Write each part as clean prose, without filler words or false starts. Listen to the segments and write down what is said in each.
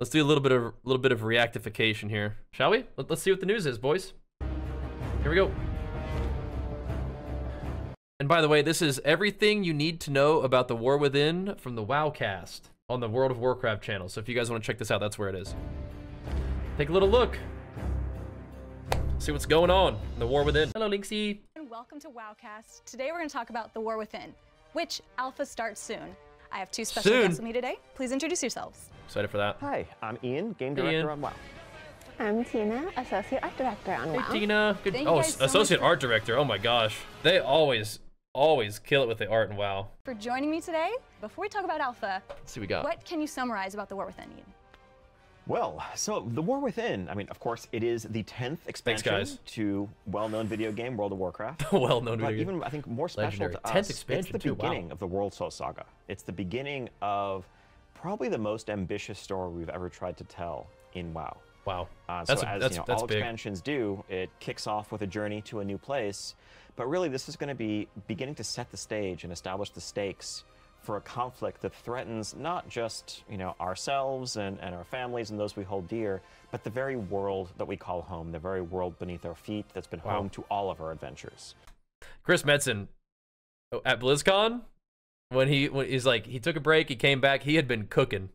Let's do a little bit of reactification here, shall we? Let's see what the news is, boys. Here we go. And by the way, this is everything you need to know about the War Within from the WoWcast on the World of Warcraft channel. So if you guys want to check this out, that's where it is. Take a little look. See what's going on in the War Within. Hello, Linksy. And welcome to WoWcast. Today we're going to talk about the War Within, which alpha starts soon. I have two special guests with me today. Please introduce yourselves. Excited for that. Hi, I'm Ian, game director on WoW. I'm Tina, associate art director on WoW. Hey, Tina. Good. Oh, associate art director. Oh my gosh. They always kill it with the art in WoW. For joining me today, before we talk about alpha, let's see what we got. What can you summarize about the War Within, Ian? Well, so the War Within, I mean, of course, it is the 10th expansion to well-known video game World of Warcraft. Well-known video game. But even, I think, more special to us, it's the beginning of the World Soul saga. It's the beginning of probably the most ambitious story we've ever tried to tell in WoW. Wow. So as you know, all expansions do, it kicks off with a journey to a new place. But really, this is going to be beginning to set the stage and establish the stakes for a conflict that threatens not just, you know, ourselves and our families and those we hold dear, but the very world that we call home, the very world beneath our feet that's been home to all of our adventures. Chris Metzen at BlizzCon, when he's like, he took a break, he came back, he had been cooking.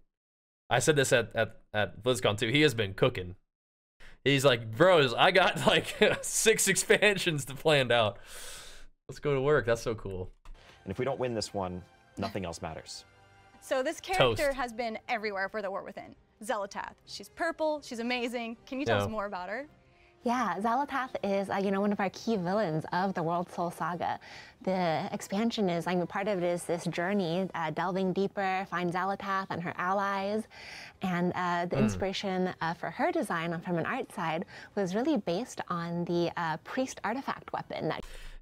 I said this at BlizzCon too. He has been cooking. He's like, bros, I got like 6 expansions to planned out. Let's go to work. That's so cool. And if we don't win this one, nothing else matters. So this character has been everywhere for the War Within. Xal'atath. She's purple. She's amazing. Can you tell us more about her? Yeah, Xal'atath is, you know, one of our key villains of the World Soul saga. The expansion is, I mean, part of it is this journey, delving deeper, find Xal'atath and her allies. And the inspiration for her design from an art side was really based on the priest artifact weapon.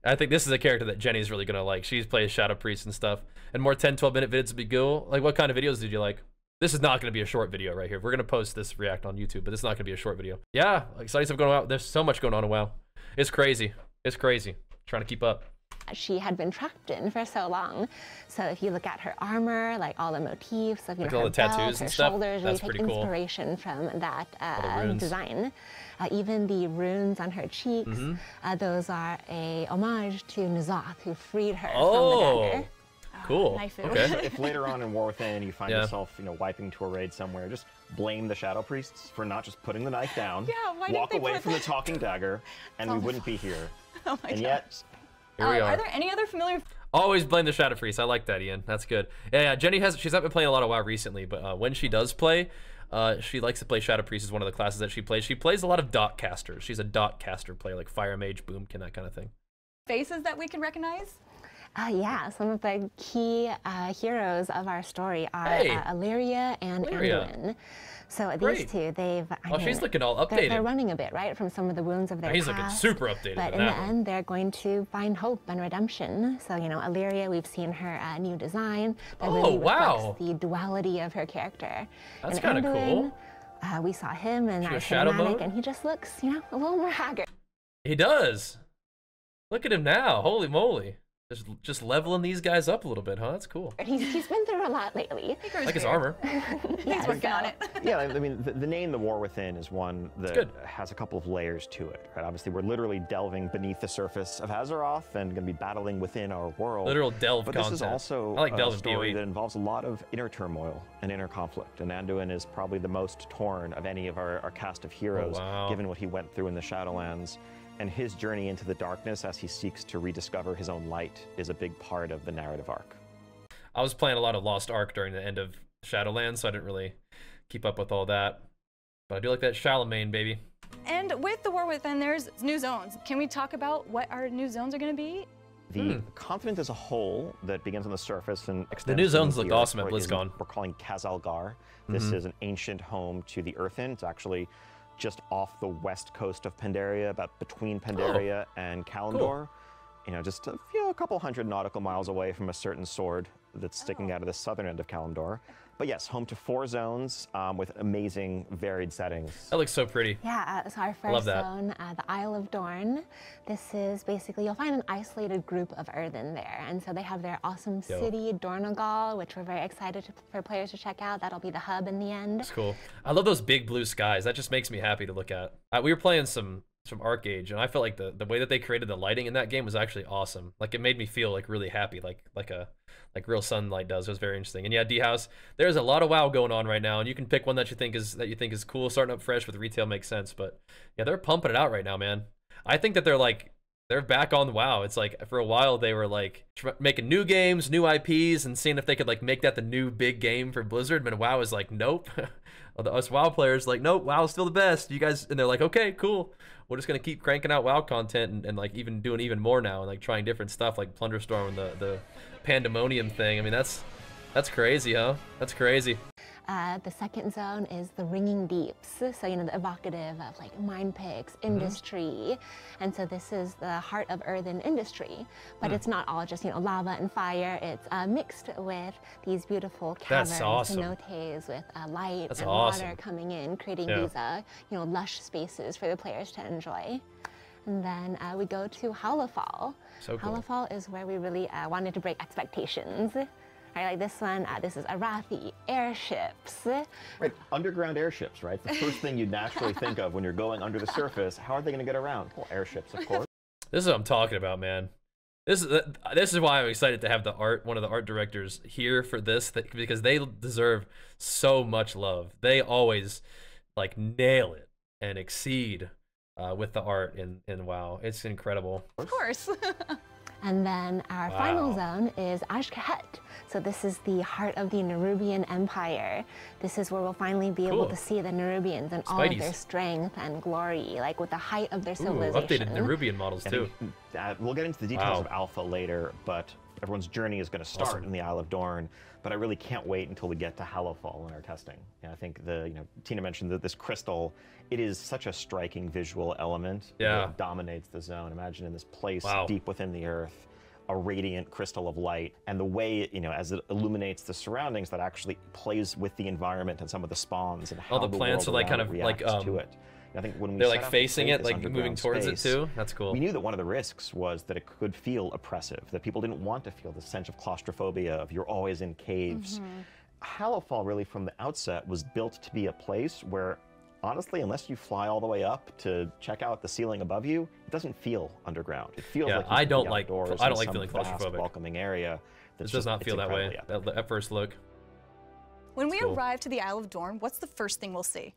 I think this is a character that Jenny's really going to like. She's played Shadow Priest and stuff. And more 10, 12-minute videos would be cool. Like, what kind of videos did you like? This is not going to be a short video right here. We're going to post this react on YouTube, but it's not going to be a short video. Yeah, exciting stuff going on. There's so much going on in WoW. It's crazy. It's crazy. Trying to keep up. She had been trapped in for so long. So if you look at her armor, like all the motifs of, you know, all the tattoos and stuff, that's pretty cool. Inspiration from that design. Even the runes on her cheeks, those are a homage to N'Zoth, who freed her from the dagger. Cool. Okay. So if later on in War Within you find yourself, you know, wiping to a raid somewhere, just blame the Shadow Priests for not just putting the knife down. Walk away from the talking dagger, and we wouldn't be here. Oh my gosh. Yet, here we are. Are there any other familiar? Always blame the Shadow Priests. I like that, Ian. That's good. Yeah, Jenny has. She's not been playing a lot of WoW recently, but when she does play, she likes to play Shadow Priest as one of the classes that she plays. She plays a lot of dot casters. She's a dot caster player, like Fire Mage, Boomkin, that kind of thing. Faces that we can recognize. Yeah, some of the key heroes of our story are Illyria and Anduin. So these two, they've... I mean, she's looking all updated. They're running a bit, right, from some of the wounds of their past. He's looking super updated. But in the end, they're going to find hope and redemption. So, you know, Illyria, we've seen her new design. That really reflects the duality of her character. That's kind of cool. We saw him in our cinematic, and he just looks, you know, a little more haggard. He does. Look at him now. Holy moly. Just leveling these guys up a little bit, huh? That's cool. He's been through a lot lately. Like his armor. He's working on it. Yeah, I mean, the name The War Within is one that has a couple of layers to it, right? Obviously, we're literally delving beneath the surface of Azeroth and going to be battling within our world. Literal delve content. But this is also a story that involves a lot of inner turmoil and inner conflict, and Anduin is probably the most torn of any of our cast of heroes, given what he went through in the Shadowlands. And his journey into the darkness as he seeks to rediscover his own light is a big part of the narrative arc. I was playing a lot of Lost Ark during the end of Shadowlands, so I didn't really keep up with all that. But I do like that Charlemagne, baby. And with the War Within, there's new zones. Can we talk about what our new zones are going to be? The continent as a whole that begins on the surface and extends. The new zones looked awesome at BlizzCon. We're calling Kazalgar. This is an ancient home to the Earthen. It's actually just off the west coast of Pandaria, about between Pandaria and Kalimdor. you know, just a, a couple hundred nautical miles away from a certain sword that's sticking out of the southern end of Kalimdor. But yes, home to 4 zones with amazing, varied settings. That looks so pretty. Yeah, so our first zone, the Isle of Dorn. This is basically, you'll find an isolated group of Earthen there. And so they have their awesome city, Dornogal, which we're very excited to, for players to check out. That'll be the hub in the end. That's cool. I love those big blue skies. That just makes me happy to look at. We were playing some Arcage, and I felt like the way that they created the lighting in that game was actually awesome. Like, it made me feel like really happy, like real sunlight does. It was very interesting. And yeah, D-House, there's a lot of WoW going on right now, and you can pick one that you think is cool. Starting up fresh with retail makes sense, but yeah, they're pumping it out right now, man. I think that they're like back on WoW. It's like for a while they were like making new games, new IPs, and seeing if they could like make that the new big game for Blizzard. But WoW is like, nope. Us WoW players like, nope, WoW's still the best. You guys, and they're like, okay, cool. We're just gonna keep cranking out WoW content and like even doing even more now and like trying different stuff like Plunderstorm and the Pandemonium thing. I mean, that's crazy, huh? That's crazy. The second zone is the Ringing Deeps, so you know, the evocative of like mine picks, industry, and so this is the heart of earthen industry, but it's not all just lava and fire. It's mixed with these beautiful caverns, cenotes with light and water coming in, creating these lush spaces for the players to enjoy. And then we go to Hallowfall. So cool. Hallowfall is where we really wanted to break expectations. Like this one, this is Arathi airships. Right, underground airships, right? The first thing you'd naturally think of when you're going under the surface. How are they going to get around? Well, airships, of course. This is what I'm talking about, man. This is why I'm excited to have the art, one of the art directors here for this, because they deserve so much love. They always like nail it and exceed with the art in WoW. It's incredible. Of course. And then our final zone is Azj-Kahet. So this is the heart of the Nerubian Empire. This is where we'll finally be able to see the Nerubians and all of their strength and glory, like with the height of their civilization. Updated Nerubian models too. And, we'll get into the details of Alpha later, but everyone's journey is going to start in the Isle of Dorn. But I really can't wait until we get to Hallowfall in our testing. And I think the Tina mentioned that this crystal, it is such a striking visual element. Yeah, it dominates the zone. Imagine in this place deep within the earth, a radiant crystal of light, and the way as it illuminates the surroundings, that actually plays with the environment and some of the spawns and how all the plants are like kind of like to it. I think when we they're like facing it, like moving towards it too. That's cool. We knew that one of the risks was that it could feel oppressive, that people didn't want to feel the sense of claustrophobia, of you're always in caves. Hallowfall really from the outset was built to be a place where, honestly, unless you fly all the way up to check out the ceiling above you, it doesn't feel underground. It feels like I don't like feeling claustrophobic. Welcoming area. This does not feel that way at first look. When we arrive to the Isle of Dorn, what's the first thing we'll see?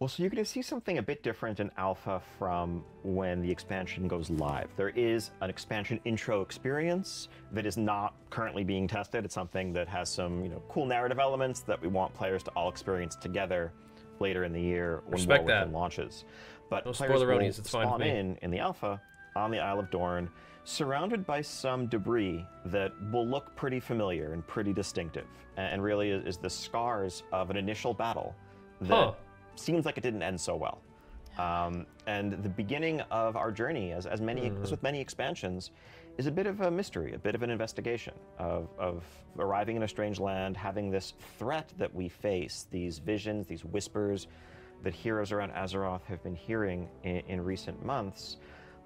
Well, so you're going to see something a bit different in Alpha from when the expansion goes live. There is an expansion intro experience that is not currently being tested. It's something that has some cool narrative elements that we want players to all experience together later in the year when War Within launches. But players will spawn in the Alpha on the Isle of Dorn, surrounded by some debris that will look pretty familiar and pretty distinctive, and really is the scars of an initial battle that seems like it didn't end so well. And the beginning of our journey, as with many expansions, is a bit of a mystery, a bit of an investigation of arriving in a strange land, having this threat that we face, these visions, these whispers that heroes around Azeroth have been hearing in recent months,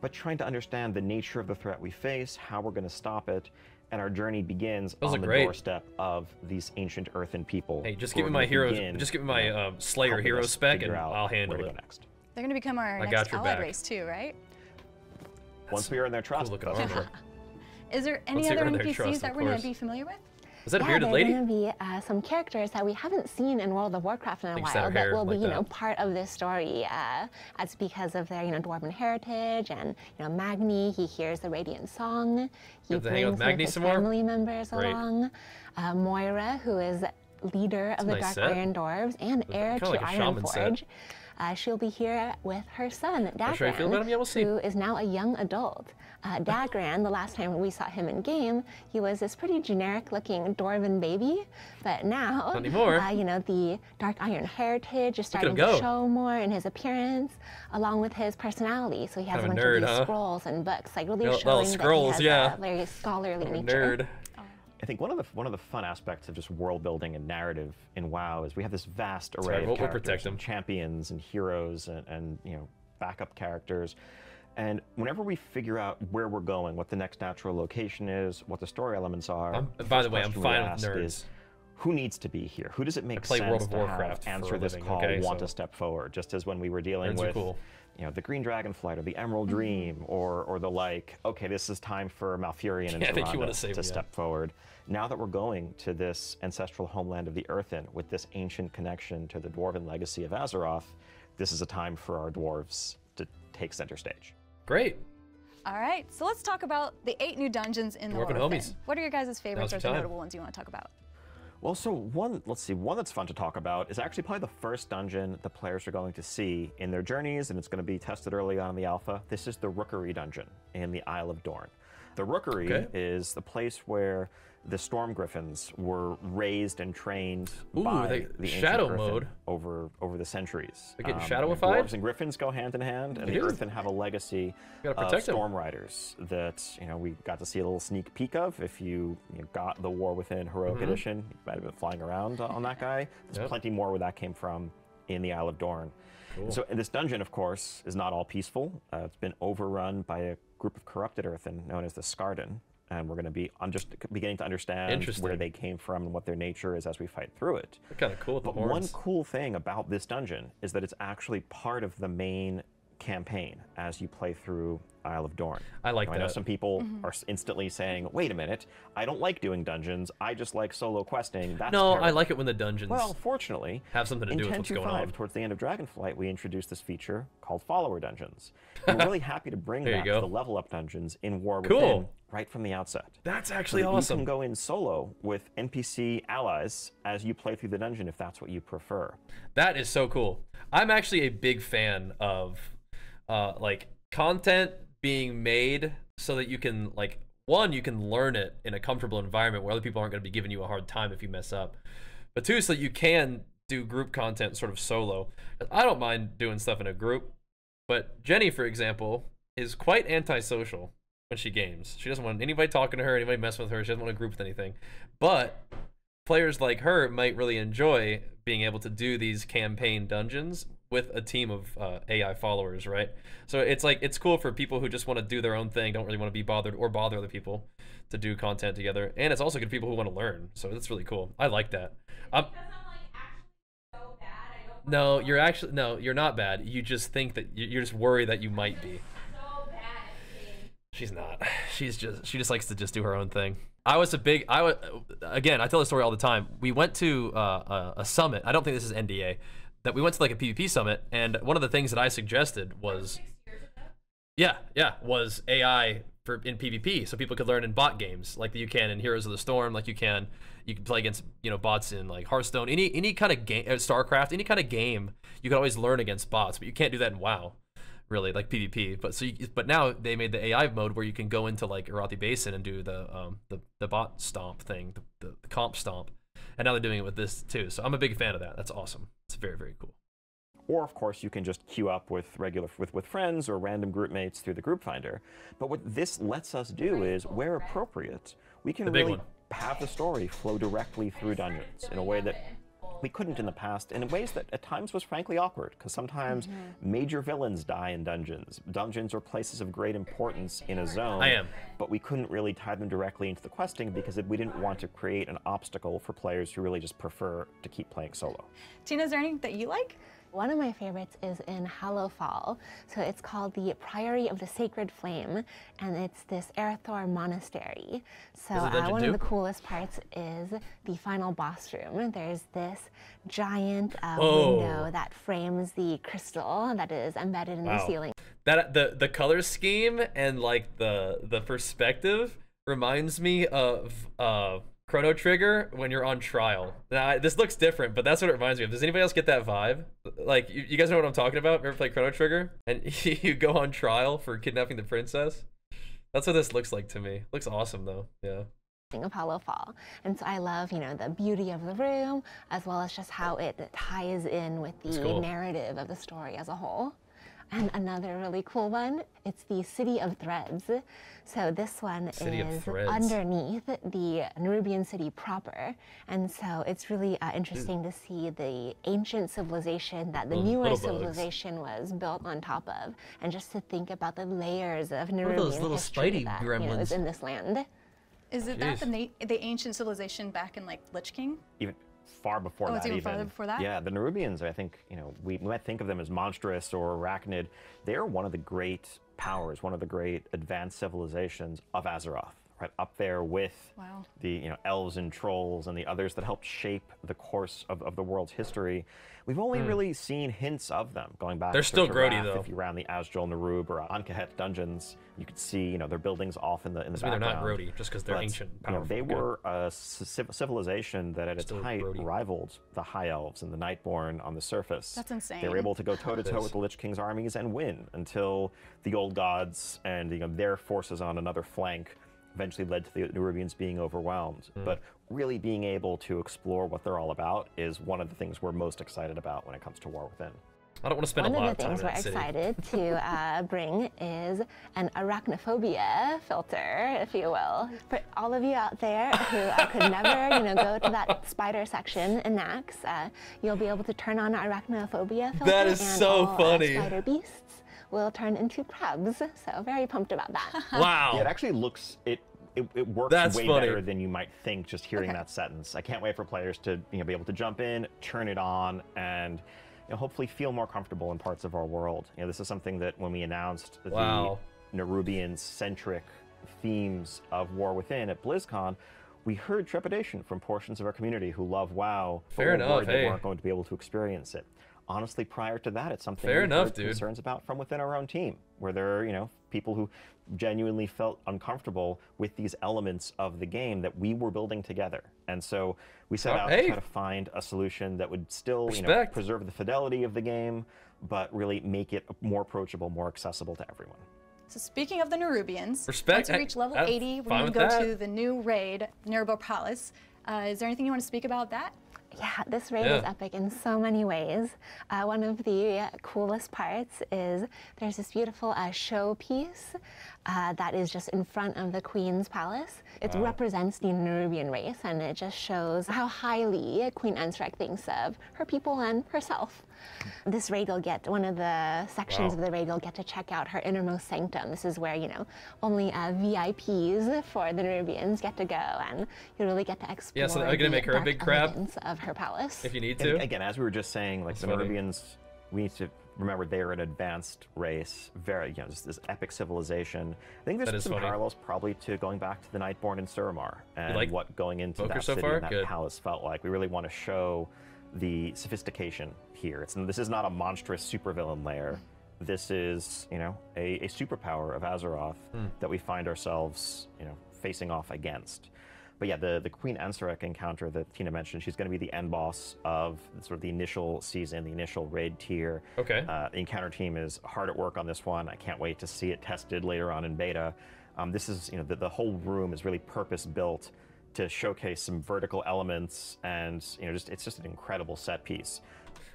but trying to understand the nature of the threat we face, how we're going to stop it, and our journey begins on the doorstep of these ancient earthen people. Hey, just give me my hero, just give me my Slayer hero spec, and I'll handle it. Next. They're going to become our next allied race too, right? Once we earn their trust. Is there any other NPCs that we're going to be familiar with? Is that a bearded lady? There's going to be some characters that we haven't seen in World of Warcraft in a while that will be, part of this story. That's because of their, dwarven heritage, and Magni. He hears the Radiant Song. He brings hang out with Magni some more. Family members along. Moira, who is leader of the Dark Iron Dwarves and heir to Ironforge. She'll be here with her son, Dagran, who is now a young adult. Dagran, the last time we saw him in game, he was this pretty generic-looking dwarven baby, but now, you know, the Dark Iron heritage is starting to show more in his appearance, along with his personality. So he has kind of a bunch of these scrolls and books, like really showing that he has a very scholarly nature. I think one of the fun aspects of just world building and narrative in WoW is we have this vast array of characters and champions and heroes and you know, backup characters. And whenever we figure out where we're going, what the next natural location is, what the story elements are. By the way, I'm fine with nerds. Is, who needs to be here? Who does it make sense World of Warcraft to answer this call, want to step forward? Just as when we were dealing with you know, the Green Dragonflight or the Emerald Dream or the like, okay, this is time for Malfurion and Serana to step forward. Now that we're going to this ancestral homeland of the Earthen with this ancient connection to the dwarven legacy of Azeroth, this is a time for our dwarves to take center stage. Great. All right, so let's talk about the 8 new dungeons in the War Within. What are your guys' favorites or notable ones you want to talk about? Well, so one that's fun to talk about is actually probably the first dungeon the players are going to see in their journeys, and it's going to be tested early on in the alpha. This is the Rookery dungeon in the Isle of Dorn. The Rookery is the place where the Storm Griffins were raised and trained by the Shadow mode over the centuries. They're getting shadowified. Dwarves and Griffins go hand in hand, and the Earthen have a legacy of Storm Riders that we got to see a little sneak peek of. If you got the War Within Heroic Edition, you might have been flying around on that guy. There's plenty more where that came from in the Isle of Dorn. Cool. So this dungeon, of course, is not all peaceful. It's been overrun by a group of corrupted Earthen known as the Skardan. And we're going to be just beginning to understand where they came from and what their nature is as we fight through it. They're kind of cool with the horns. One cool thing about this dungeon is that it's actually part of the main campaign as you play through Isle of Dorn. I like that. I know some people are instantly saying, wait a minute, I don't like doing dungeons, I just like solo questing. That's terrible. I like it when the dungeons fortunately have something to do with what's going on. Towards the end of Dragonflight, we introduced this feature called follower dungeons. We're really happy to bring that to the level up dungeons in War Within right from the outset. That's actually awesome. You can go in solo with NPC allies as you play through the dungeon if that's what you prefer. That is so cool. I'm actually a big fan of like content being made so that you can you can learn it in a comfortable environment where other people aren't going to be giving you a hard time if you mess up, but two, so that you can do group content sort of solo. I don't mind doing stuff in a group, but Jenny, for example, is quite antisocial when she games. She doesn't want anybody talking to her, anybody messing with her. She doesn't want to group with anything, but players like her might really enjoy being able to do these campaign dungeons with a team of AI followers, right? So it's like, it's cool for people who just want to do their own thing, don't really want to be bothered or bother other people to do content together. And it's also good for people who want to learn. So that's really cool. I like that. Because I'm like actually so bad. I don't no, you're not bad. You just think that you're just worried that you might be. So bad at being... She's not. She just likes to just do her own thing. Again, I tell this story all the time. We went to a summit. I don't think this is NDA. That we went to like a PvP summit, and one of the things that I suggested was, was AI for in PvP, so people could learn in bot games like you can in Heroes of the Storm, like you can play against bots in like Hearthstone, any kind of game, StarCraft, any kind of game, you can always learn against bots, but you can't do that in WoW, really, like PvP. But so, but now they made the AI mode where you can go into like Arathi Basin and do the bot stomp thing, the comp stomp. And now they're doing it with this too. So I'm a big fan of that. That's awesome. It's very, very cool. Or of course you can just queue up with with friends or random group mates through the group finder. But what this lets us do is, where appropriate, we can really have the story flow directly through dungeons in a way that we couldn't in the past, and in ways that at times was frankly awkward, because sometimes major villains die in dungeons. Dungeons are places of great importance in a zone, but we couldn't really tie them directly into the questing because we didn't want to create an obstacle for players who really just prefer to keep playing solo. Tina, is there anything that you like? One of my favorites is in Hallowfall. So it's called the Priory of the Sacred Flame, and it's this Arathor monastery. So one of the coolest parts is the final boss room. There's this giant window that frames the crystal that is embedded in the ceiling. That the color scheme and like the perspective reminds me of Chrono Trigger when you're on trial. Now, this looks different, but that's what it reminds me of. Does anybody else get that vibe? Like, you guys know what I'm talking about? Ever play Chrono Trigger? And you go on trial for kidnapping the princess? That's what this looks like to me. Looks awesome, though. Yeah. Of Hallowfall. And so I love, you know, the beauty of the room, as well as just how it ties in with the narrative of the story as a whole. And another really cool one, it's the City of Threads. So this one is underneath the Nerubian city proper. And so it's really interesting to see the ancient civilization that the newer civilization was built on top of. And just to think about the layers of Nerubian history that was in this land. Is it that the ancient civilization back in, like, Lich King? Even far before that, even farther before that? Yeah, the Nerubians, I think, you know, we might think of them as monstrous or arachnid. They're one of the great powers, one of the great advanced civilizations of Azeroth, right? Up there with the, you know, elves and trolls and the others that helped shape the course of the world's history. We've only really seen hints of them going back. They're still grody, though. If you round the Azj-Kahet, Nerub, or Azj-Kahet dungeons, you could see, you know, their buildings off in the background. They're not grody, just because they're ancient. You know, they were a civilization that at its height rivaled the High Elves and the Nightborn on the surface. That's insane. They were able to go toe-to-toe with the Lich King's armies and win until the Old Gods and, you know, their forces on another flank eventually led to the Nerubians being overwhelmed. But really being able to explore what they're all about is one of the things we're most excited about when it comes to War Within. I don't want to spend a lot of time in the city. One of the things we're excited to bring is an arachnophobia filter, if you will. For all of you out there who could never, you know, go to that spider section in Naxx, you'll be able to turn on arachnophobia filter. That is so funny. Spider beasts will turn into crabs. So very pumped about that. Wow. Yeah, it actually looks, it works better than you might think just hearing that sentence. I can't wait for players to, you know, be able to jump in, turn it on, and, you know, hopefully feel more comfortable in parts of our world. You know, this is something that when we announced the Nerubian-centric themes of War Within at BlizzCon, we heard trepidation from portions of our community who love WoW, but were worried they weren't going to be able to experience it. Honestly, prior to that, it's something we heard concerns about from within our own team, where there are, you know, people who genuinely felt uncomfortable with these elements of the game that we were building together. And so we set out to try to find a solution that would still, you know, preserve the fidelity of the game, but really make it more approachable, more accessible to everyone. So speaking of the Nerubians, once we reach level 80, we're going to go to the new raid, Nerubo Palace. Is there anything you want to speak about that? Yeah, this raid is epic in so many ways. One of the coolest parts is there's this beautiful showpiece that is just in front of the Queen's Palace. It represents the Nerubian race, and it just shows how highly Queen Ansurek thinks of her people and herself. This raid, you'll get one of the sections of the raid, you'll get to check out her innermost sanctum. This is where, you know, only VIPs for the Nerubians get to go, and you really get to explore. Yeah, so I'm gonna make her a big crab of her palace. If you need to. And again, as we were just saying, like the Nerubians, we need to remember they are an advanced race, very, you know, just this epic civilization. I think there's some parallels probably to going back to the Nightborn in Suramar and like what going into that city and that palace felt like. We really want to show the sophistication here. This is not a monstrous supervillain lair. This is, you know, a superpower of Azeroth that we find ourselves, you know, facing off against. But yeah, the Queen Ansurek encounter that Tina mentioned, she's going to be the end boss of sort of the initial season, the initial raid tier. Okay. The encounter team is hard at work on this one. I can't wait to see it tested later on in beta. This is, you know, the whole room is really purpose-built to showcase some vertical elements, and, you know, just it's just an incredible set piece.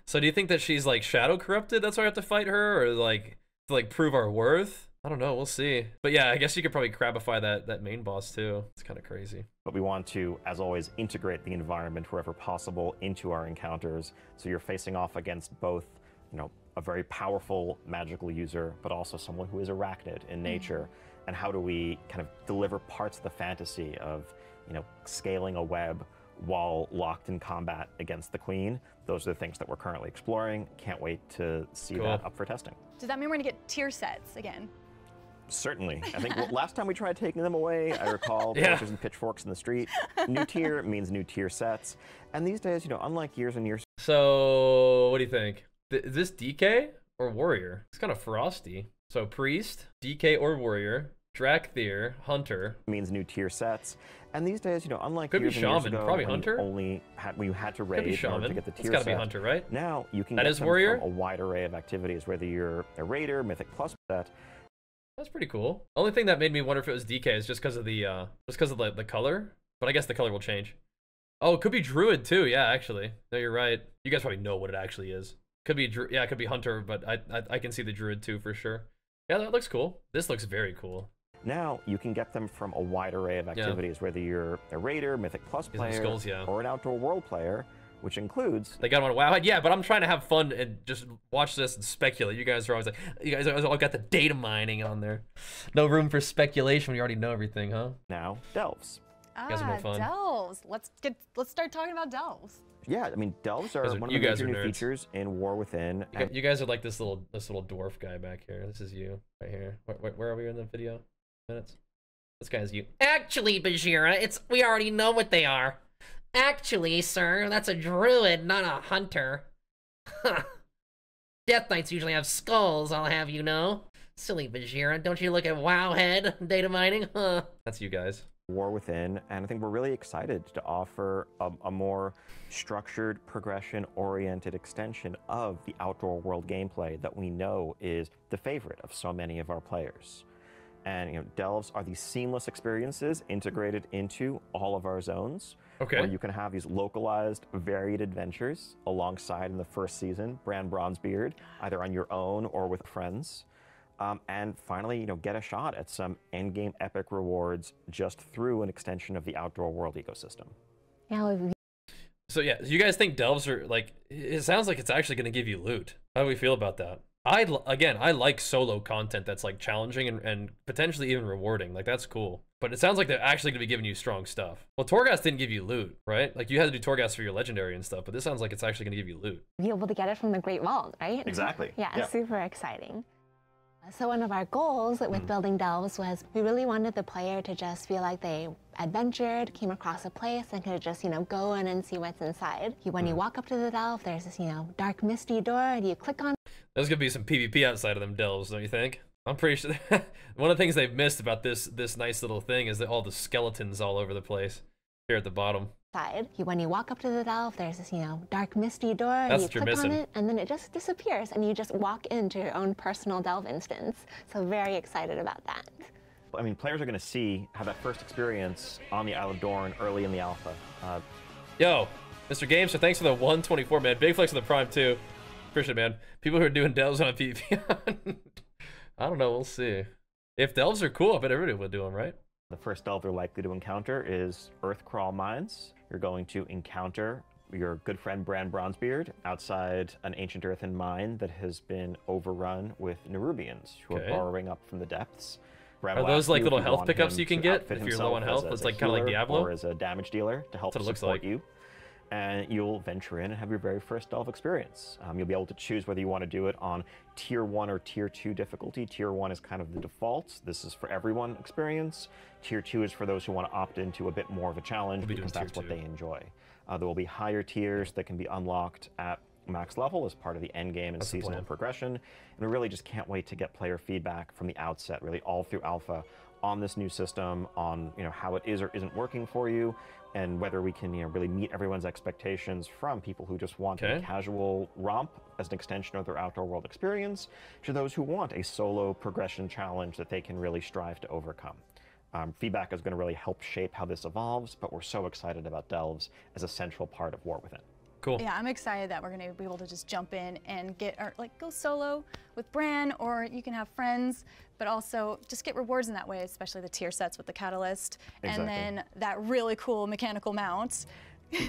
So do you think that she's like shadow corrupted? That's why I have to fight her, or like to like prove our worth? I don't know, we'll see. But yeah, I guess you could probably crabify that main boss too. It's kind of crazy. But we want to, as always, integrate the environment wherever possible into our encounters. So you're facing off against both, you know, a very powerful magical user, but also someone who is arachnid in nature. And how do we kind of deliver parts of the fantasy of, you know, scaling a web while locked in combat against the Queen? Those are the things that we're currently exploring. Can't wait to see that up for testing. Does that mean we're gonna get tier sets again? Certainly. I think last time we tried taking them away, I recall torches and pitchforks in the street. New tier means new tier sets. And these days, you know, unlike years and years. So, what do you think? Is this DK or warrior? It's kind of frosty. So priest, DK or warrior. Drakthir, Hunter. Means new tier sets. And these days, you know, unlike could years be Shaman, years ago, probably Hunter. We had to raid in order to get the tier set. It's gotta be Hunter, right? Now you can that get warrior. From a wide array of activities, whether you're a raider, mythic plus set. That's pretty cool. Only thing that made me wonder if it was DK is just because of the the color. But I guess the color will change. Oh, it could be Druid too. Yeah, actually. No, you're right. You guys probably know what it actually is. Could be yeah, it could be Hunter, but I can see the Druid too for sure. Yeah, that looks cool. This looks very cool. Now you can get them from a wide array of activities, whether you're a raider, mythic plus player, skulls, or an outdoor world player, which includes they got them on WoW. Yeah, but I'm trying to have fun and just watch this and speculate. You guys are always like, you guys all got the data mining on there. No room for speculation when you already know everything, huh? Now delves. Ah, you guys are more fun. Delves. Let's start talking about delves. Yeah, I mean, delves are one of the major new features in War Within. You guys are like this little dwarf guy back here. This is you right here. Where are we in the video? Minutes. This guy's you. Actually, Bajira, we already know what they are. Actually, sir, that's a druid, not a hunter. Huh. Death Knights usually have skulls. I'll have you know. Silly Bajira, don't you look at WoWhead data mining? Huh. That's you guys. War Within, and I think we're really excited to offer a more structured, progression-oriented extension of the outdoor world gameplay that we know is the favorite of so many of our players. And you know, delves are these seamless experiences integrated into all of our zones, where you can have these localized, varied adventures alongside in the first season, Bran Bronzebeard, either on your own or with friends. And finally, you know, get a shot at some endgame epic rewards just through an extension of the outdoor world ecosystem. So yeah, you guys think delves are like? It sounds like it's actually going to give you loot. How do we feel about that? I like solo content that's like challenging and potentially even rewarding. Like that's cool. But it sounds like they're actually going to be giving you strong stuff. Well, Torghast didn't give you loot, right? Like you had to do Torghast for your legendary and stuff. But this sounds like it's actually going to give you loot. You're able to get it from the Great Vault, right? Exactly. Yeah, super exciting. So one of our goals with building delves was we really wanted the player to just feel like they adventured, came across a place, and could just, you know, go in and see what's inside. When you walk up to the delve, there's this, you know, dark, misty door, and you click on. There's gonna be some PvP outside of them delves, don't you think? I'm pretty sure. One of the things they've missed about this nice little thing is that all the skeletons all over the place here at the bottom. When you walk up to the delve, there's this, you know, dark, misty door, and you click on it, and then it just disappears, and you just walk into your own personal delve instance. So very excited about that. I mean, players are going to see how that first experience on the Isle of Dorn early in the alpha. Yo, Mr. Gamester, thanks for the 124, man. Big flex on the Prime, too. Appreciate it, man. People who are doing delves on a PvP. I don't know, we'll see. If delves are cool, I bet everybody would do them, right? The first delve they're likely to encounter is Earthcrawl Mines. You're going to encounter your good friend Bran Bronzebeard outside an ancient earthen mine that has been overrun with Nerubians who are borrowing up from the depths. Are those like little health pickups you can get if you're low on health? It's like kind of like Diablo, or as a damage dealer to help support you. And you'll venture in and have your very first delve experience. You'll be able to choose whether you want to do it on tier 1 or tier 2 difficulty. Tier 1 is kind of the default. This is for everyone experience. Tier 2 is for those who want to opt into a bit more of a challenge because that's what they enjoy. There will be higher tiers that can be unlocked at max level as part of the end game and seasonal progression. And we really just can't wait to get player feedback from the outset, really all through alpha, on this new system, on how it is or isn't working for you, and whether we can really meet everyone's expectations, from people who just want a casual romp as an extension of their outdoor world experience to those who want a solo progression challenge that they can really strive to overcome. Feedback is going to really help shape how this evolves, but we're so excited about delves as a central part of War Within. Cool. Yeah, I'm excited that we're going to be able to just jump in and get our, like, go solo with Bran, or you can have friends, but also just get rewards in that way, especially the tier sets with the catalyst. Exactly. And then that really cool mechanical mount.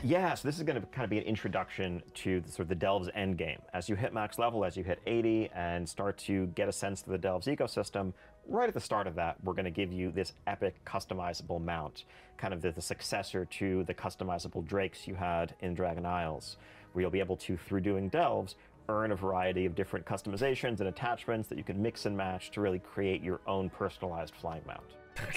Yeah, so this is going to kind of be an introduction to the, sort of the delves end game. As you hit max level, as you hit 80 and start to get a sense of the delves ecosystem, right at the start of that, we're going to give you this epic customizable mount, kind of the successor to the customizable drakes you had in Dragon Isles, where you'll be able to, through doing delves, earn a variety of different customizations and attachments that you can mix and match to really create your own personalized flying mount.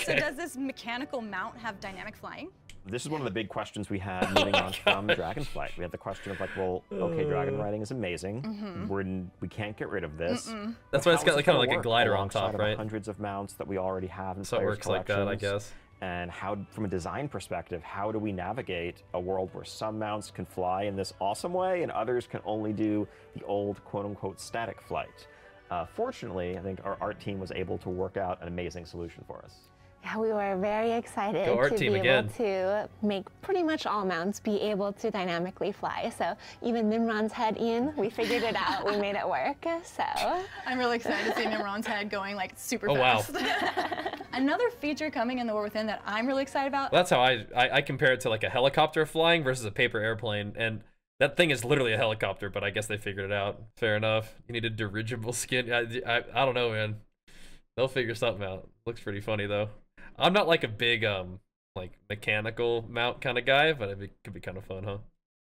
So does this mechanical mount have dynamic flying? this is one of the big questions we had moving on from Dragonflight. We had the question of like, well, okay, dragon riding is amazing. Mm-hmm. We can't get rid of this. Mm-mm. That's why it's got like, kind of like a glider on top, right? Hundreds of mounts that we already have in players' collections. So it works like that, I guess. And how, from a design perspective, how do we navigate a world where some mounts can fly in this awesome way and others can only do the old quote-unquote static flight? Fortunately, I think our art team was able to work out an amazing solution for us. Yeah, we were very excited to be able to make pretty much all mounts be able to dynamically fly. So even Nimron's head, Ian, we figured it out. We made it work. So I'm really excited to see Nimron's head going like super fast. Oh, wow. Another feature coming in the War Within that I'm really excited about. Well, that's how I compare it to like a helicopter flying versus a paper airplane. And that thing is literally a helicopter, but I guess they figured it out. Fair enough. You need a dirigible skin. I don't know, man. They'll figure something out. Looks pretty funny though. I'm not like a big like mechanical mount kind of guy, but it could be kind of fun, huh?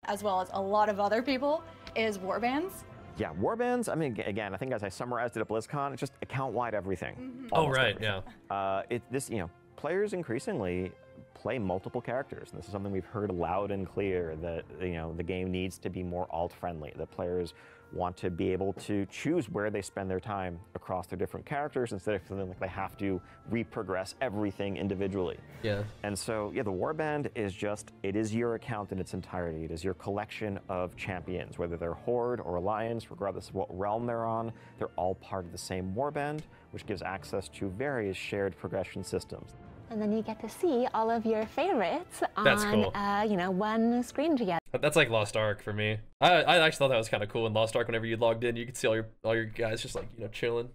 As well as a lot of other people is Warbands. Yeah, Warbands, I mean, again, I think as I summarized it at BlizzCon, it's just account-wide everything. Mm-hmm. Oh, right, everything. Yeah. You know, players increasingly play multiple characters, and this is something we've heard loud and clear, that, you know, the game needs to be more alt-friendly, that players want to be able to choose where they spend their time across their different characters instead of feeling like they have to reprogress everything individually. Yeah. And so, yeah, the Warband is just, it is your account in its entirety. It is your collection of champions, whether they're Horde or Alliance, regardless of what realm they're on, they're all part of the same Warband, which gives access to various shared progression systems. And then you get to see all of your favorites on you know, one screen together. That's like Lost Ark for me. I actually thought that was kind of cool in Lost Ark. Whenever you logged in, you could see all your guys just like, you know, chilling.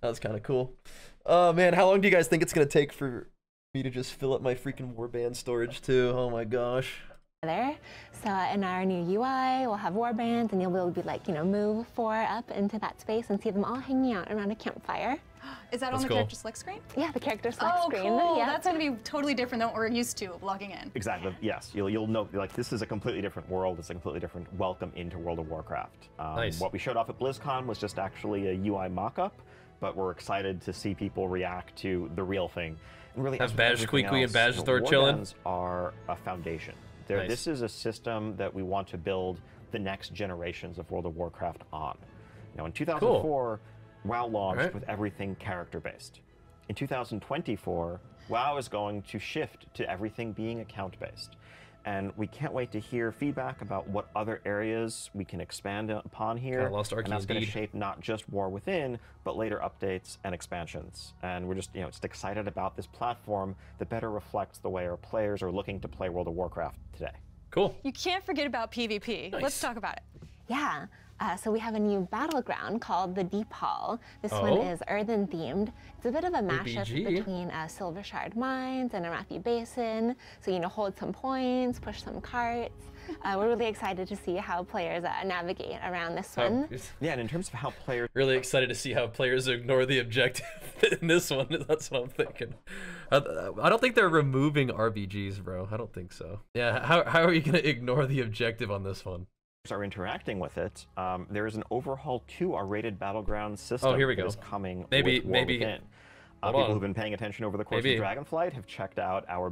That was kind of cool. Oh man, how long do you guys think it's gonna take for me to just fill up my freaking Warband storage too? Oh my gosh. So in our new UI, we'll have Warbands, and you'll be able to like, you know, move four up into that space and see them all hanging out around a campfire. Is that on the character select screen? Yeah, the character select screen. Oh, cool. Yeah. That's going to be totally different than what we're used to logging in. Exactly. Yes, you'll know, like, this is a completely different world. It's a completely different welcome into World of Warcraft. Nice. What we showed off at BlizzCon was just actually a UI mock-up, but we're excited to see people react to the real thing. And really, have Bajqueequee and Bajthor chilling. Warbands are a foundation. Nice. This is a system that we want to build the next generations of World of Warcraft on. Now, in 2004. WoW launched with everything character-based. In 2024, WoW is going to shift to everything being account-based. And we can't wait to hear feedback about what other areas we can expand upon here. And that's going to shape not just War Within, but later updates and expansions. And we're just, you know, just excited about this platform that better reflects the way our players are looking to play World of Warcraft today. Cool. You can't forget about PvP. Nice. Let's talk about it. Yeah. So we have a new battleground called the Deep Hall. This one is earthen themed. It's a bit of a mashup between Silver Shard Mines and Arathi Basin. So, you know, hold some points, push some carts. We're really excited to see how players navigate around this one. Yeah, and in terms of how players... Really excited to see how players ignore the objective in this one. That's what I'm thinking. I don't think they're removing RBGs, bro. I don't think so. Yeah, how are you going to ignore the objective on this one? Are interacting with it. There is an overhaul to our rated battleground system that is coming with War Within. People who've been paying attention over the course of Dragonflight have checked out our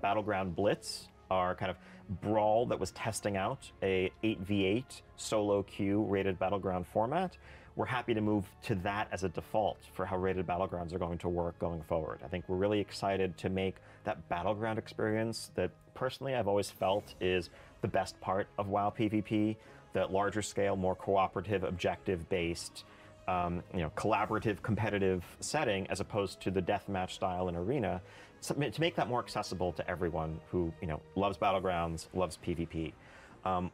Battleground Blitz, our kind of brawl that was testing out a 8v8 solo queue rated battleground format. We're happy to move to that as a default for how rated battlegrounds are going to work going forward. I think we're really excited to make that battleground experience that personally I've always felt is the best part of WoW PvP, that larger scale, more cooperative, objective-based, you know, collaborative, competitive setting, as opposed to the deathmatch style in arena, so to make that more accessible to everyone who, you know, loves battlegrounds, loves PvP.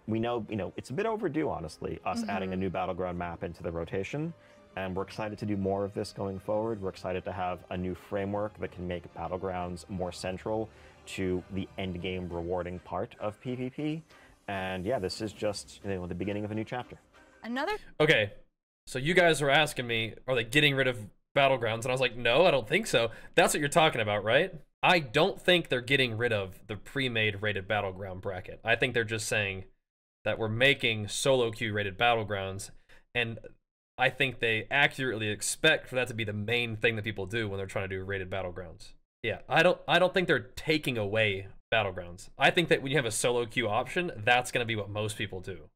We know, you know, it's a bit overdue, honestly, us adding a new battleground map into the rotation, and we're excited to do more of this going forward. We're excited to have a new framework that can make battlegrounds more central to the end game rewarding part of PvP. And yeah, this is just, you know, the beginning of a new chapter. Okay, so you guys were asking me, are they getting rid of battlegrounds? And I was like, no, I don't think so. That's what you're talking about, right? I don't think they're getting rid of the pre-made rated battleground bracket. I think they're just saying that we're making solo queue rated battlegrounds, and I think they accurately expect for that to be the main thing that people do when they're trying to do rated battlegrounds. Yeah, I don't think they're taking away Battlegrounds. I think that when you have a solo queue option, that's going to be what most people do.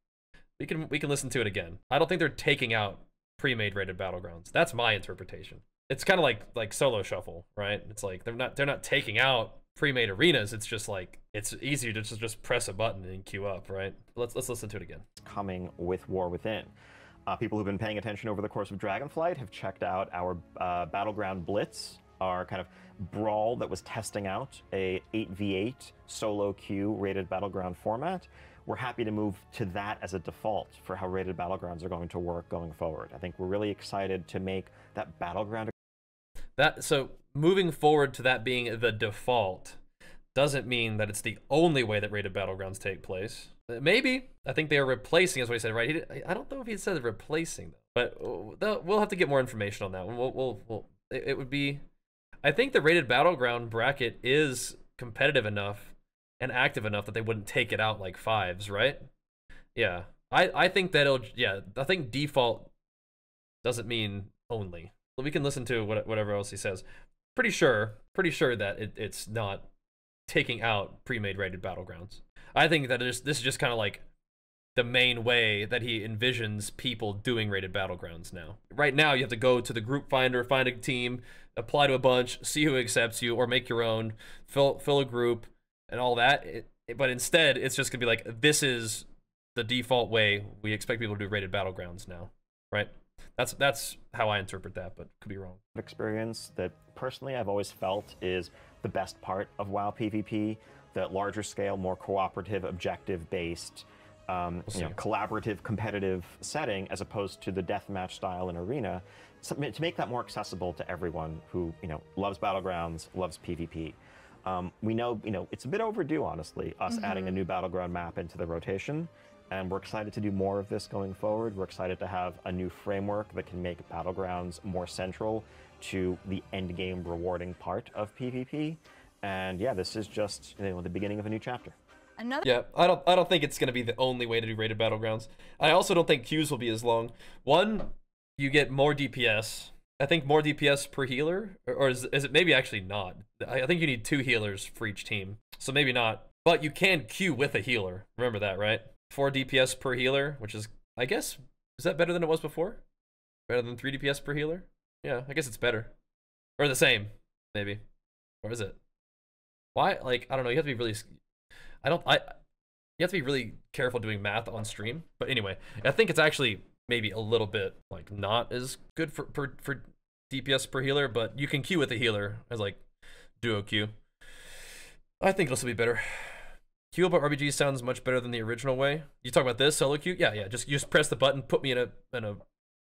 We can listen to it again. I don't think they're taking out pre-made rated Battlegrounds. That's my interpretation. It's kind of like solo shuffle, right? It's like they're not taking out pre-made arenas. It's just like it's easier to just press a button and queue up, right? Let's listen to it again. Coming with War Within. People who've been paying attention over the course of Dragonflight have checked out our Battleground Blitz, our kind of brawl that was testing out a 8v8 solo queue rated Battleground format. We're happy to move to that as a default for how rated Battlegrounds are going to work going forward. I think we're really excited to make that Battleground. That, so moving forward to that being the default doesn't mean that it's the only way that rated Battlegrounds take place. Maybe. I think they are replacing, is what he said, right? I don't know if he said replacing, but we'll have to get more information on that one. It would be... I think the rated Battleground bracket is competitive enough and active enough that they wouldn't take it out like fives, right? Yeah. I think that it'll... Yeah, I think default doesn't mean only. We can listen to whatever else he says. Pretty sure that it's not taking out pre-made rated Battlegrounds. I think that this is just kind of like the main way that he envisions people doing rated Battlegrounds now. Right now, you have to go to the group finder, find a team, apply to a bunch, see who accepts you, or make your own, fill a group, and all that. But instead, it's just going to be like, this is the default way we expect people to do rated Battlegrounds now, right? That's how I interpret that, but could be wrong. Experience that personally I've always felt is the best part of WoW PvP, the larger scale, more cooperative, objective-based, collaborative, competitive setting, as opposed to the deathmatch style in arena, so to make that more accessible to everyone who loves Battlegrounds, loves PvP. We know it's a bit overdue, honestly, us adding a new Battleground map into the rotation. And we're excited to do more of this going forward. We're excited to have a new framework that can make Battlegrounds more central to the end game rewarding part of PvP. And yeah, this is just the beginning of a new chapter. Yeah, I don't think it's going to be the only way to do rated Battlegrounds. I also don't think queues will be as long. One, you get more DPS. I think more DPS per healer, or is it maybe actually not? I think you need 2 healers for each team, so maybe not. But you can queue with a healer. Remember that, right? 4 DPS per healer, which is, I guess, is that better than it was before? Better than 3 DPS per healer? Yeah, I guess it's better. Or the same, maybe. Or is it? Why? Like, I don't know. You have to be really... You have to be really careful doing math on stream. But anyway, I think it's actually maybe a little bit, like, not as good for DPS per healer, but you can queue with a healer as, like, duo queue. I think it'll still be better. Queue up RPG sounds much better than the original way. You talk about this solo queue? Yeah. Just press the button, put me in a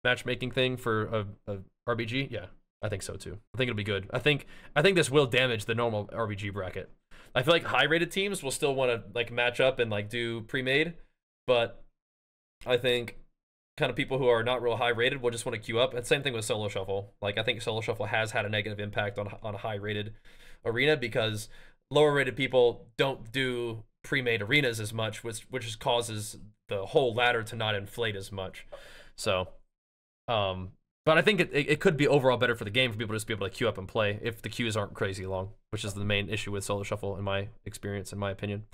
matchmaking thing for a RPG. Yeah, I think so too. I think it'll be good. I think this will damage the normal RPG bracket. I feel like high rated teams will still want to like match up and like do pre-made, but I think kind of people who are not real high rated will just want to queue up. And same thing with solo shuffle. Like I think solo shuffle has had a negative impact on high rated arena because lower rated people don't do pre-made arenas as much, which just causes the whole ladder to not inflate as much. So but I think it could be overall better for the game for people to just be able to queue up and play if the queues aren't crazy long, which is the main issue with solo shuffle in my experience, in my opinion.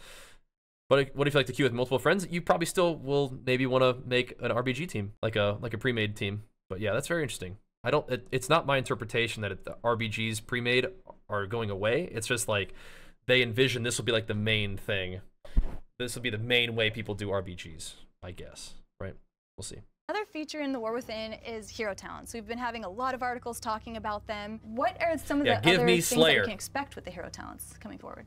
But what if you like to queue with multiple friends? You probably still will maybe want to make an RPG team, like a pre-made team. But yeah, that's very interesting. It's not my interpretation that the RBGs pre-made are going away. It's just like they envision this will be like the main thing. This will be the main way people do RPGs, I guess, right? We'll see. Another feature in the War Within is hero talents. We've been having a lot of articles talking about them. What are some of the other things that we can expect with the hero talents coming forward?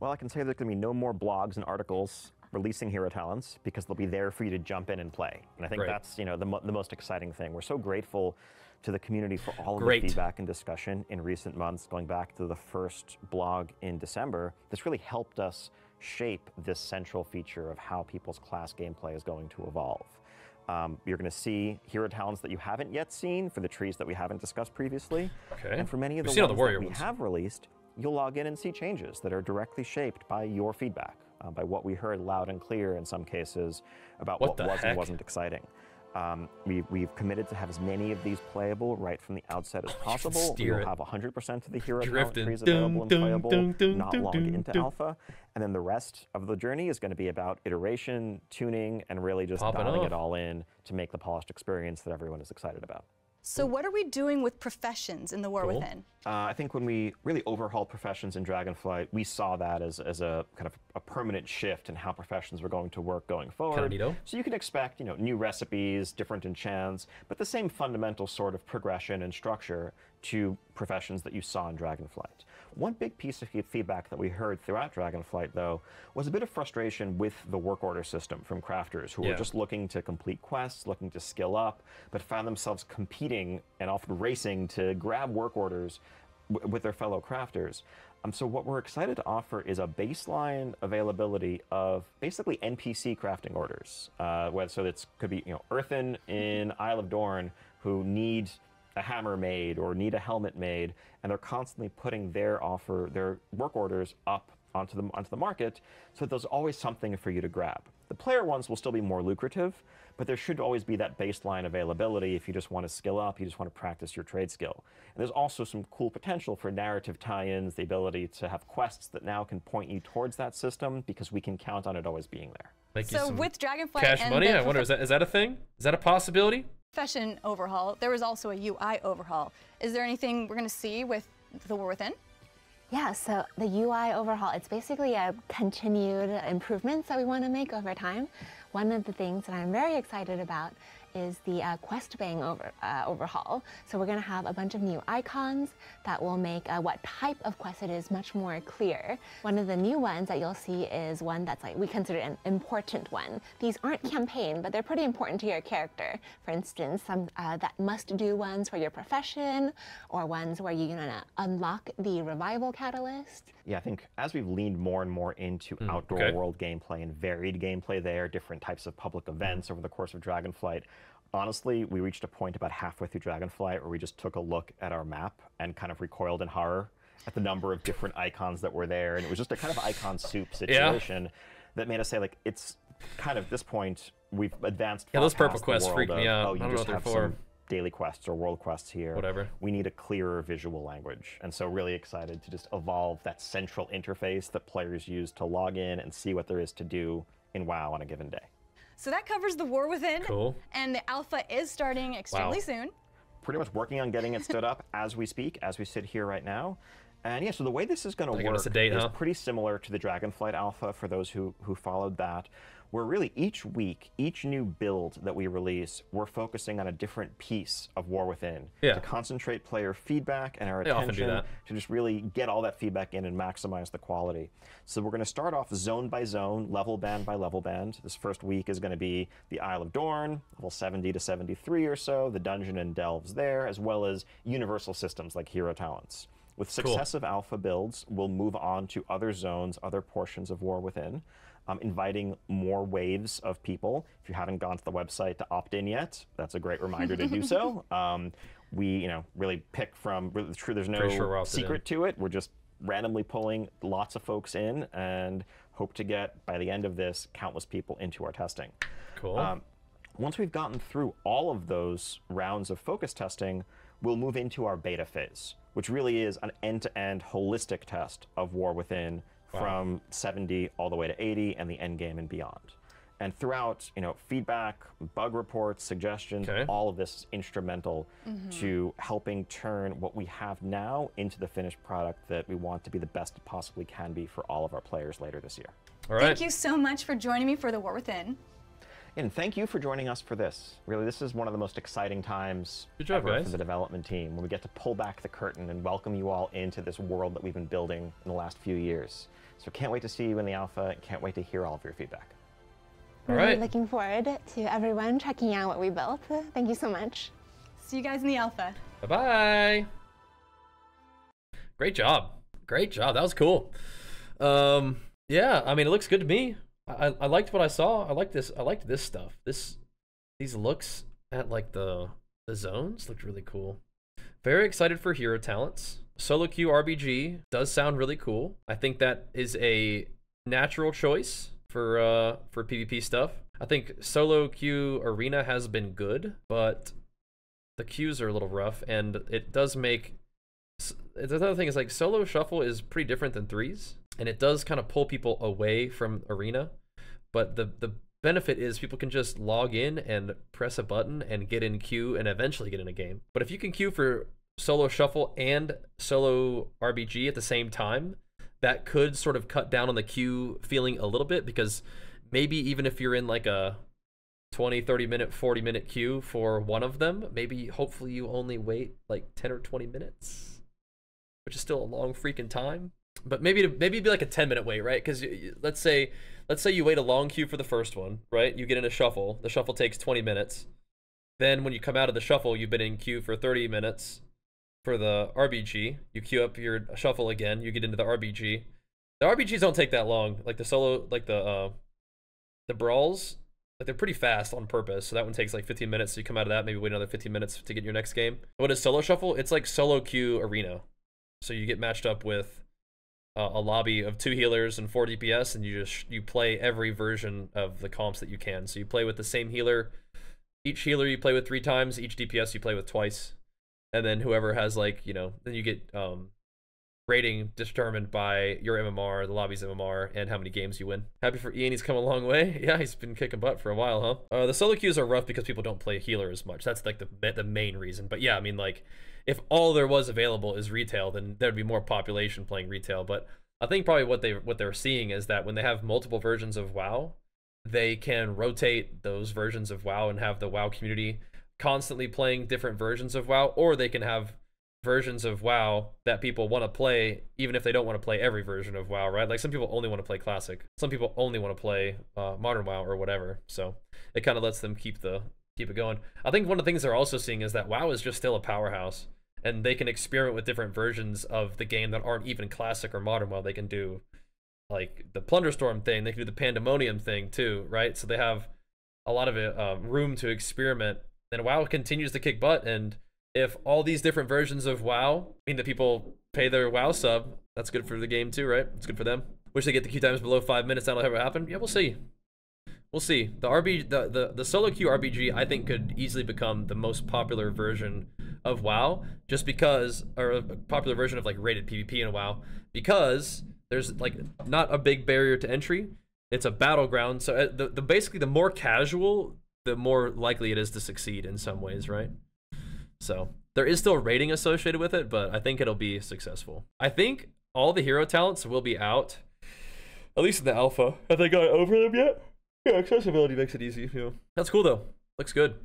Well, I can say there's going to be no more blogs and articles releasing hero talents because they'll be there for you to jump in and play. And I think that's, the most exciting thing. We're so grateful to the community for all of the feedback and discussion in recent months, going back to the first blog in December. This really helped us shape this central feature of how people's class gameplay is going to evolve. You're going to see hero talents that you haven't yet seen for the trees that we haven't discussed previously. Okay. And for many of the ones that we have released, you'll log in and see changes that are directly shaped by your feedback, by what we heard loud and clear in some cases about what was and wasn't exciting. We've committed to have as many of these playable right from the outset as possible. We'll have 100% of the hero talent trees available and playable not long into alpha. And then the rest of the journey is going to be about iteration, tuning, and really just dialing it all in to make the polished experience that everyone is excited about. So what are we doing with professions in the War Within? I think when we really overhauled professions in Dragonflight, we saw that as a kind of a permanent shift in how professions were going to work going forward. So you can expect, you know, new recipes, different enchants, but the same fundamental sort of progression and structure to professions that you saw in Dragonflight. One big piece of feedback that we heard throughout Dragonflight, though, was a bit of frustration with the work order system from crafters who were just looking to complete quests, looking to skill up, but found themselves competing and often racing to grab work orders with their fellow crafters. So what we're excited to offer is a baseline availability of basically NPC crafting orders. So that could be, you know, Earthen in Isle of Dorn who need a hammer made or need a helmet made, and they're constantly putting their work orders up onto the market, so that there's always something for you to grab. The player ones will still be more lucrative, but there should always be that baseline availability if you just want to skill up, you just want to practice your trade skill. And there's also some cool potential for narrative tie-ins, the ability to have quests that now can point you towards that system because we can count on it always being there. So with Dragonflight Cash and Money, I wonder, is that a thing? Is that a possibility? Profession overhaul. There was also a UI overhaul. Is there anything we're going to see with the War Within? Yeah, so the UI overhaul, it's basically a continued improvements that we want to make over time. One of the things that I'm very excited about is the quest overhaul. So we're going to have a bunch of new icons that will make what type of quest it is much more clear. One of the new ones that you'll see is one that's like we consider an important one. These aren't campaign, but they're pretty important to your character. For instance, some that must-do ones for your profession, or ones where you're going to unlock the revival catalyst. Yeah, I think as we've leaned more and more into outdoor world gameplay and varied gameplay there, different types of public events over the course of Dragonflight, honestly, we reached a point about halfway through Dragonflight where we just took a look at our map and kind of recoiled in horror at the number of different icons that were there. And it was just a kind of icon soup situation that made us say, like, it's kind of at this point, we've advanced. Yeah, those purple quests freak me out. Oh, you just have some daily quests or world quests here. Whatever. We need a clearer visual language. And so really excited to just evolve that central interface that players use to log in and see what there is to do in WoW on a given day. So that covers the War Within. Cool. And the alpha is starting extremely soon. Pretty much working on getting it stood up as we speak, as we sit here right now. And yeah, so the way this is going to work is pretty similar to the Dragonflight alpha for those who followed that. Where really each week, each new build that we release, we're focusing on a different piece of War Within to concentrate player feedback and our attention to just really get all that feedback in and maximize the quality. So we're going to start off zone by zone, level band by level band. This first week is going to be the Isle of Dorn, level 70 to 73 or so, the dungeon and delves there, as well as universal systems like hero talents. With successive alpha builds, we'll move on to other zones, other portions of War Within, inviting more waves of people. If you haven't gone to the website to opt in yet, that's a great reminder to do so. We really pick from, there's no secret to it. We're just randomly pulling lots of folks in and hope to get, by the end of this, countless people into our testing. Cool. Once we've gotten through all of those rounds of focus testing, we'll move into our beta phase, which really is an end-to-end holistic test of War Within from 70 all the way to 80 and the end game and beyond. And throughout, you know, feedback, bug reports, suggestions, all of this is instrumental to helping turn what we have now into the finished product that we want to be the best it possibly can be for all of our players later this year. All right. Thank you so much for joining me for the War Within. And thank you for joining us for this. Really, this is one of the most exciting times ever for the development team, when we get to pull back the curtain and welcome you all into this world that we've been building in the last few years. So can't wait to see you in the alpha, and can't wait to hear all of your feedback. All right. Really looking forward to everyone checking out what we built. Thank you so much. See you guys in the alpha. Bye-bye. Great job. Great job. That was cool. Yeah, I mean, it looks good to me. I liked what I saw. I liked this stuff. These looks at like the zones looked really cool. Very excited for hero talents. Solo queue RBG does sound really cool. I think that is a natural choice for PvP stuff. I think solo queue arena has been good, but the queues are a little rough, and it does make... The other thing is, like, solo shuffle is pretty different than threes, and it does kind of pull people away from arena, but the benefit is people can just log in and press a button and get in queue and eventually get in a game. But if you can queue for solo shuffle and solo RBG at the same time, that could sort of cut down on the queue feeling a little bit, because maybe even if you're in like a 20, 30 minute, 40 minute queue for one of them, maybe hopefully you only wait like 10 or 20 minutes, which is still a long freaking time. But maybe it'd be like a 10 minute wait, right? Because let's say you wait a long queue for the first one, right? You get in a shuffle. The shuffle takes 20 minutes. Then when you come out of the shuffle, you've been in queue for 30 minutes for the RBG. You queue up your shuffle again. You get into the RBG. The RBGs don't take that long. Like the solo, like the brawls, like they're pretty fast on purpose. So that one takes like 15 minutes. So you come out of that, maybe wait another 15 minutes to get your next game. What is solo shuffle? It's like solo queue arena. So you get matched up with a lobby of 2 healers and 4 DPS, and you play every version of the comps that you can. So you play with the same healer. Each healer you play with 3 times. Each DPS you play with twice. And then whoever has, like, you know, then you get rating determined by your MMR, the lobby's MMR, and how many games you win. Happy for Ian, he's come a long way. Yeah, he's been kicking butt for a while, huh? The solo queues are rough because people don't play healer as much. That's like the main reason. But yeah, I mean, like, if all there was available is retail, then there'd be more population playing retail. But I think probably what they're seeing is that when they have multiple versions of WoW, they can rotate those versions of WoW and have the WoW community constantly playing different versions of WoW, or they can have versions of WoW that people want to play, even if they don't want to play every version of WoW, right? Like some people only want to play Classic, some people only want to play Modern WoW or whatever. So it kind of lets them keep it going. I think one of the things they're also seeing is that WoW is just still a powerhouse, and they can experiment with different versions of the game that aren't even Classic or Modern WoW. They can do like the Plunderstorm thing, they can do the Pandemonium thing too, right? So they have a lot of room to experiment. Then WoW continues to kick butt, and if all these different versions of WoW mean that people pay their WoW sub, that's good for the game too, right? It's good for them. Wish they get the queue times below 5 minutes. That'll ever happen. Yeah, we'll see. We'll see. The the solo queue RBG, I think, could easily become the most popular version of WoW, just because, or a popular version of like rated PvP in WoW, because there's like not a big barrier to entry. It's a battleground, so the basically the more casual, the more likely it is to succeed in some ways, right? So there is still rating associated with it, but I think it'll be successful. I think all the hero talents will be out, at least in the alpha. Have they gone over them yet? Yeah, accessibility makes it easy. Yeah. That's cool though. Looks good.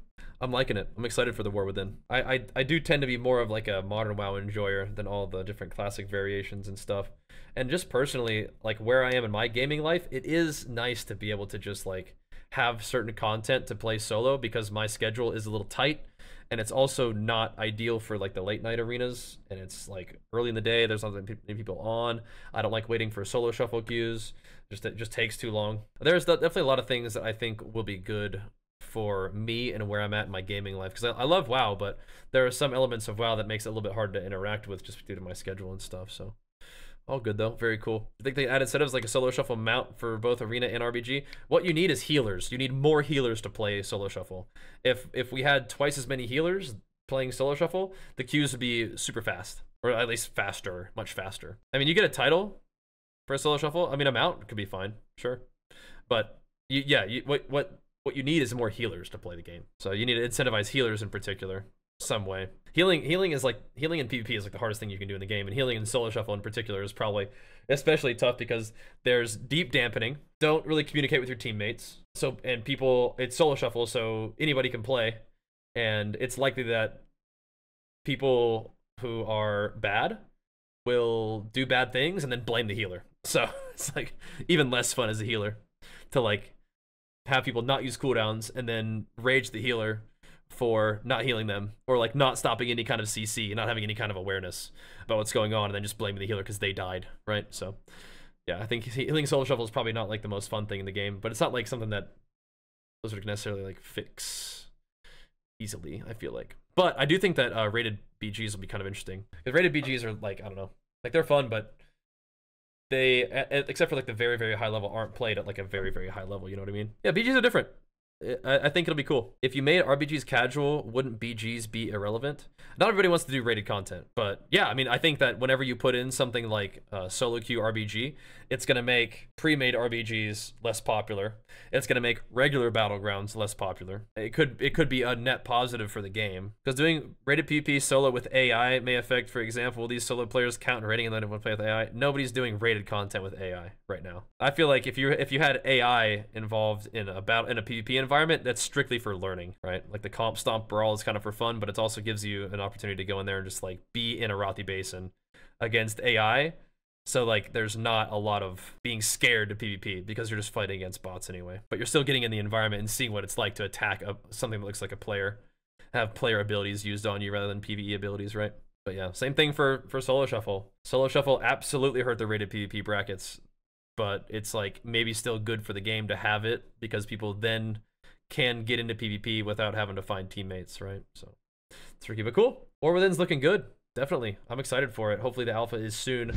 I'm liking it. I'm excited for the War Within. I do tend to be more of like a Modern WoW enjoyer than all the different Classic variations and stuff. And just personally, like where I am in my gaming life, it is nice to be able to just like have certain content to play solo, because my schedule is a little tight, and it's also not ideal for like the late night arenas, and it's like early in the day, there's not many people on. I don't like waiting for solo shuffle queues. It just takes too long. There's definitely a lot of things that I think will be good for me and where I'm at in my gaming life, because I love WoW, but there are some elements of WoW that makes it a little bit hard to interact with just due to my schedule and stuff. So all good though, very cool. I think they added setups like a solo shuffle mount for both arena and RBG. What you need is healers. You need more healers to play solo shuffle. If we had twice as many healers playing solo shuffle, the queues would be super fast, or at least faster, much faster. I mean, you get a title for a solo shuffle. I mean, a mount could be fine, sure, but what you need is more healers to play the game. So you need to incentivize healers in particular some way. Healing in PvP is like the hardest thing you can do in the game, and healing in solo shuffle in particular is probably especially tough because there's deep dampening. Don't really communicate with your teammates. So, and people, it's solo shuffle, so anybody can play, and it's likely that people who are bad will do bad things and then blame the healer. So it's like even less fun as a healer to like have people not use cooldowns and then rage the healer for not healing them, or like not stopping any kind of CC and not having any kind of awareness about what's going on, and then just blaming the healer because they died, right? So yeah, I think healing solo shuffle is probably not like the most fun thing in the game, but it's not like something that Blizzard can necessarily like fix easily, I feel like. But I do think that rated BGs will be kind of interesting. Because rated BGs are like, I don't know, like they're fun, but they, except for like the very, very high level, aren't played at like a very, very high level. You know what I mean? Yeah, BGs are different. I think it'll be cool. If you made RPGs casual, wouldn't BGs be irrelevant? Not everybody wants to do rated content, but yeah, I mean, I think that whenever you put in something like solo queue RPG, it's going to make pre-made RPGs less popular. It's going to make regular battlegrounds less popular. It could be a net positive for the game, because doing rated PP solo with AI may affect, for example, these solo players count rating and then everyone play with AI. Nobody's doing rated content with AI right now. I feel like if you had AI involved in a battle, in a PvP environment, that's strictly for learning, right? Like the comp stomp brawl is kind of for fun, but it also gives you an opportunity to go in there and just like be in Arathi Basin against AI. So like there's not a lot of being scared to PvP because you're just fighting against bots anyway, but you're still getting in the environment and seeing what it's like to attack something that looks like a player, have player abilities used on you rather than PvE abilities, right? But yeah, same thing for solo shuffle. Solo shuffle absolutely hurt the rated PvP brackets, but it's like maybe still good for the game to have it because people then can get into PvP without having to find teammates, right? So it's tricky, but cool. War Within's looking good, definitely. I'm excited for it. Hopefully the alpha is soon.